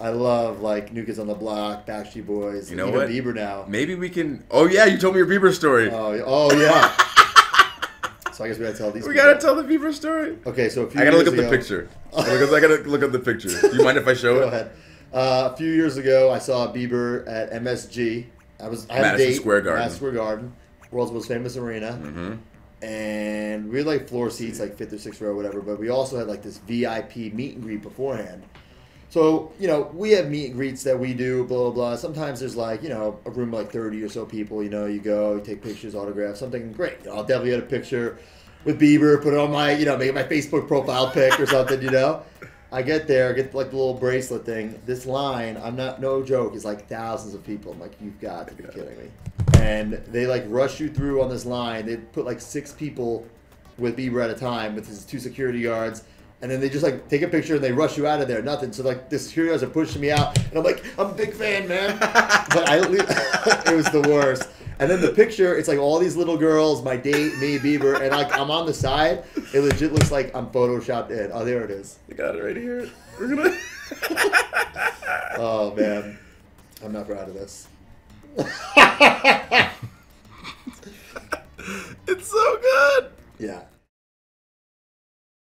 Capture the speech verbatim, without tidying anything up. I love, like, New Kids on the Block, Backstreet Boys, you know, even what? Bieber now. Maybe we can... Oh, yeah, you told me your Bieber story. Oh, oh yeah. So I guess we gotta tell these We people. gotta tell the Bieber story. Okay, so a few I gotta years look up ago, the picture. I gotta look up the picture. Do you mind if I show it? Go ahead. Uh, a few years ago, I saw Bieber at M S G. I was I had Madison a date, Square Garden. Madison Square Garden, world's most famous arena. Mm-hmm. And we had, like, floor seats, like fifth or sixth row or whatever, but we also had, like, this V I P meet and greet beforehand. So, you know, we have meet and greets that we do, blah, blah, blah. Sometimes there's, like, you know, a room of, like, thirty or so people. You know, you go, you take pictures, autographs, something great. You know, I'll definitely get a picture with Bieber, put it on my, you know, make my Facebook profile pic or something, you know. I get there, get, like, the little bracelet thing. This line, I'm not, no joke, is, like, thousands of people. I'm like, you've got to be kidding me. And they, like, rush you through on this line. They put, like, six people with Bieber at a time with his two security guards. And then they just, like, take a picture and they rush you out of there. Nothing. So, like, the security guys are pushing me out. And I'm like, I'm a big fan, man. But I, it was the worst. And then the picture, it's like all these little girls, my date, me, Bieber. And, like, I'm on the side. It legit looks like I'm photoshopped in. Oh, there it is. You got it right here. We're gonna... Oh, man. I'm not proud of this.